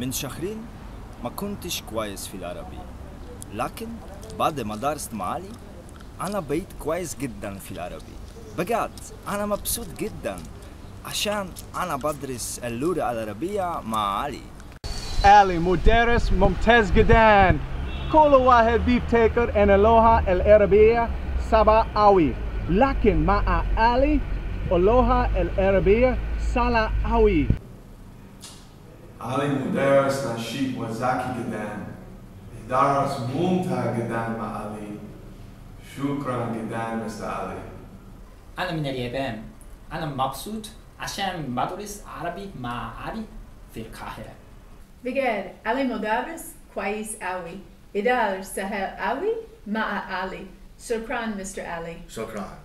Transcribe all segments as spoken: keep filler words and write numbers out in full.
من شهرين ما كنتش كويس في العربي، لكن بعد ما درست مع علي أنا بقيت كويس جدا في العربي. بجد أنا مبسوط جدا عشان أنا بدرس اللغة العربية مع علي. علي مدرس ممتاز جدا. كل واحد بيفتكر أن اللغة العربية صعبة أوي، لكن مع علي اللغة العربية سهلة أوي. علي مدرس نشيط وذكي جدا، درس ممتع جدا مع علي. شكرا جدا مستر علي. أنا من اليابان، أنا مبسوط عشان بدرس عربي مع علي في القاهرة. بجد علي مدرس كويس أوي، إدارة سهل أوي مع علي. شكرا مستر علي. شكرا.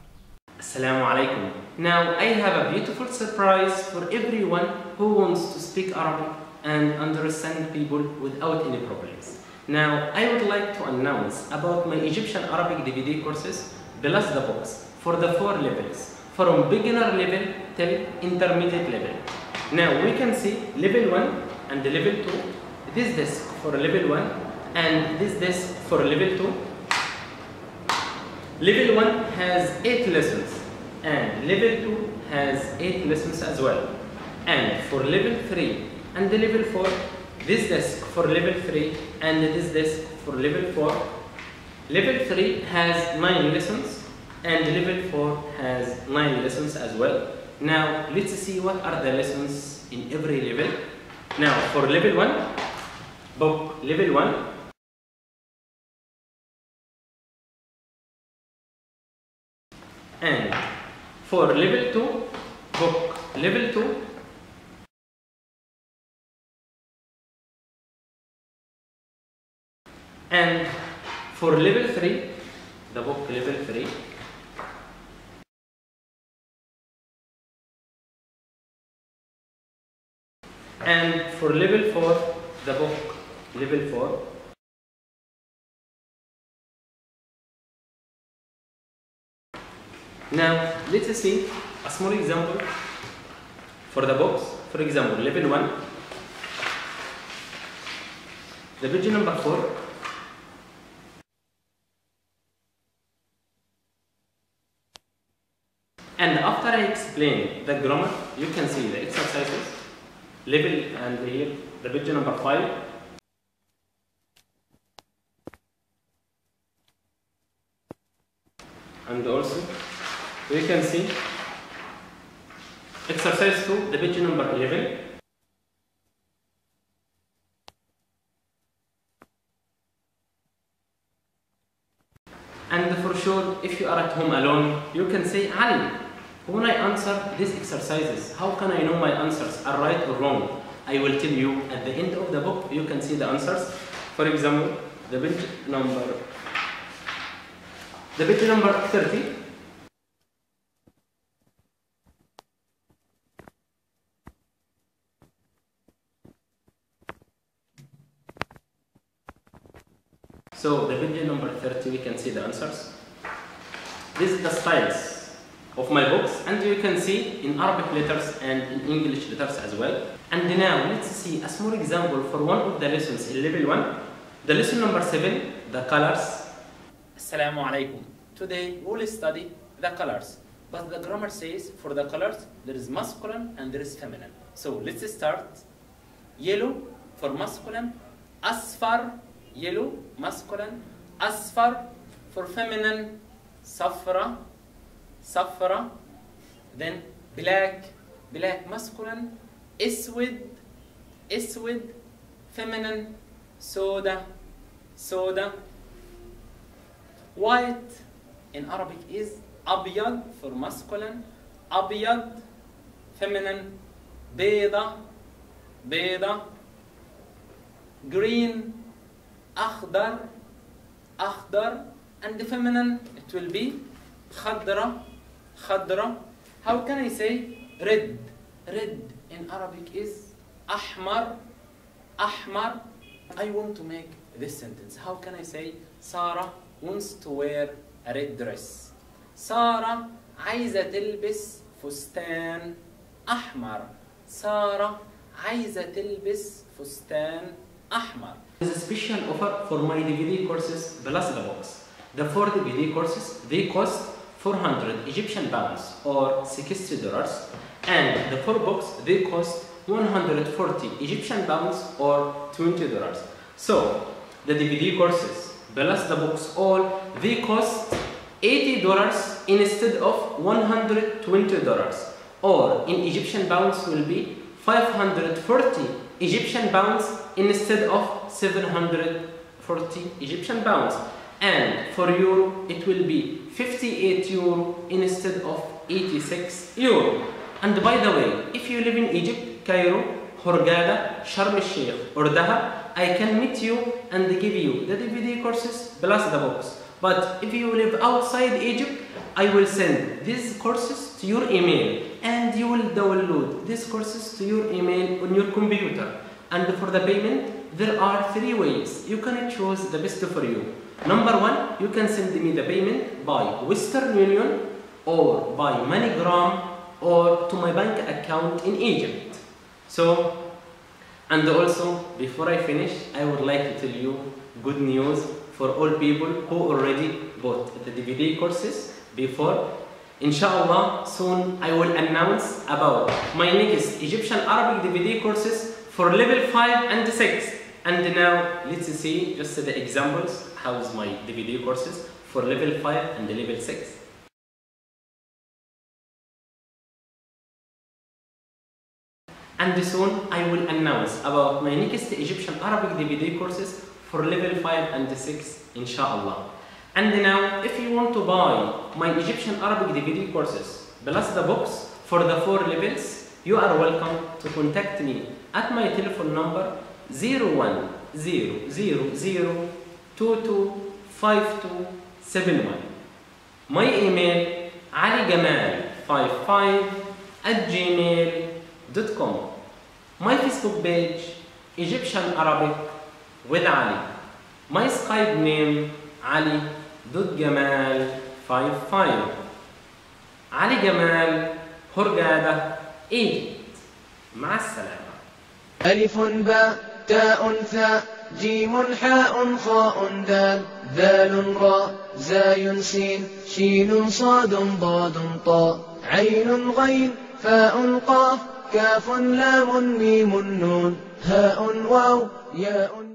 Assalamu alaikum. Now I have a beautiful surprise for everyone who wants to speak Arabic and understand people without any problems. Now I would like to announce about my Egyptian Arabic D V D courses plus the books for the four levels, from beginner level till intermediate level. Now we can see level one and level two. This desk for level one and this desk for level two. Level one has eight lessons and level two has eight lessons as well. And for level three and the level four, this desk for level three and this desk for level four. Level three has nine lessons and level four has nine lessons as well. Now let's see what are the lessons in every level. Now for level one, book level one. And for level two, book level two. And for level three, the book level three. And for level four, the book level four. Now let's see a small example for the books. For example, level one, the page number four, and after I explain the grammar, you can see the exercises. Level and here the page number five. And also we can see exercise two, the page number eleven. And for sure, if you are at home alone, you can say, Ali, when I answer these exercises, how can I know my answers are right or wrong? I will tell you at the end of the book, you can see the answers. For example, the page number The page number thirty. So the page number thirty, we can see the answers. This is the styles of my books, and you can see in Arabic letters and in English letters as well. And now let's see a small example for one of the lessons in level one. The lesson number seven, the colors. Assalamu alaikum. Today we will study the colors, but the grammar says for the colors there is masculine and there is feminine. So let's start. Yellow for masculine, asfar. Yellow, masculine. Asfar for feminine, safra, safra. Then black, black masculine. Iswid, iswid, feminine. Soda, soda. White in Arabic is abyad for masculine, abyad feminine, bayda, bayda. Green, akhdar, akhdar, and the feminine it will be khadra, khadra. How can I say red? Red in Arabic is ahmar, ahmar. I want to make this sentence. How can I say Sarah wants to wear a red dress. سارة عايزة تلبس فستان أحمر. سارة عايزة تلبس فستان أحمر. There is a special offer for my D V D courses plus the box. The four D V D courses they cost four hundred Egyptian pounds or sixty dollars, and the four box they cost one hundred forty Egyptian pounds or twenty dollars. So the D V D courses plus the box all they cost eighty dollars instead of one hundred twenty dollars, or in Egyptian pounds will be five hundred forty Egyptian pounds instead of seven hundred forty Egyptian pounds, and for euro it will be fifty-eight euro instead of eighty-six euro. And by the way, if you live in Egypt, Cairo, Hurghada, Sharm el-Sheikh or Dahab, I can meet you and give you the D V D courses plus the books. But if you live outside Egypt, I will send these courses to your email and you will download these courses to your email on your computer. And for the payment, there are three ways. You can choose the best for you. Number one, you can send me the payment by Western Union or by Money Gram or to my bank account in Egypt. So, and also, before I finish, I would like to tell you good news for all people who already bought the D V D courses before. Inshallah, soon I will announce about my next Egyptian Arabic D V D courses for level five and six. And now let's see just the examples how's my D V D courses for level five and level six. And soon I will announce about my next Egyptian Arabic D V D courses for level five and six, inshallah. And now, if you want to buy my Egyptian Arabic D V D courses plus the books for the four levels, you are welcome to contact me at my telephone number zero one zero zero zero two two five two seven one. My email ali gamal fifty-five at gmail dot com. My Facebook page Egyptian Arabic with Ali. My Skype name ali dot gamal fifty-five. Ali Gamal, Hurghada, Egypt. مع السلامة. ألف باء تاء ثاء جيم حاء خاء دال ذال راء زاي سين شين صاد ضاد طاء عين غين فاء قاف كاف لام ميم نون هاء واو ياء